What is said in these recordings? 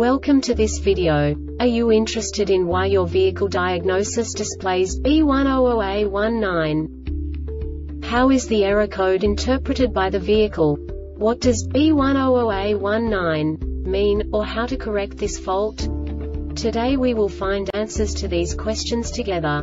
Welcome to this video. Are you interested in why your vehicle diagnosis displays B100A-19? How is the error code interpreted by the vehicle? What does B100A-19 mean, or how to correct this fault? Today we will find answers to these questions together.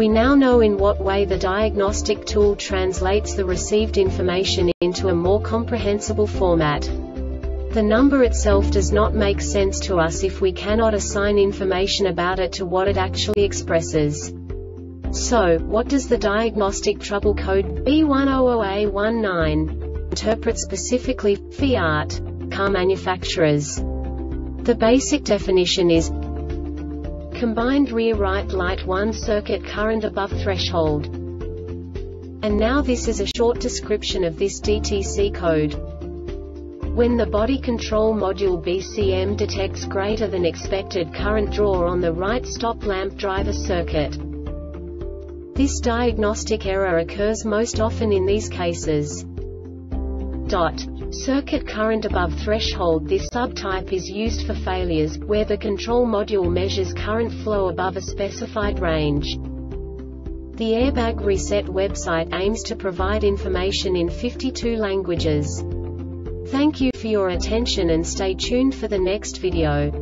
We now know in what way the diagnostic tool translates the received information into a more comprehensible format. The number itself does not make sense to us if we cannot assign information about it to what it actually expresses. So, what does the diagnostic trouble code B100A-19 interpret specifically for Fiat car manufacturers? The basic definition is combined rear-right light 1 circuit current above threshold. And now this is a short description of this DTC code. When the body control module BCM detects greater than expected current draw on the right stop lamp driver circuit. This diagnostic error occurs most often in these cases. Circuit current above threshold. This subtype is used for failures, where the control module measures current flow above a specified range. The Airbag Reset website aims to provide information in 52 languages. Thank you for your attention and stay tuned for the next video.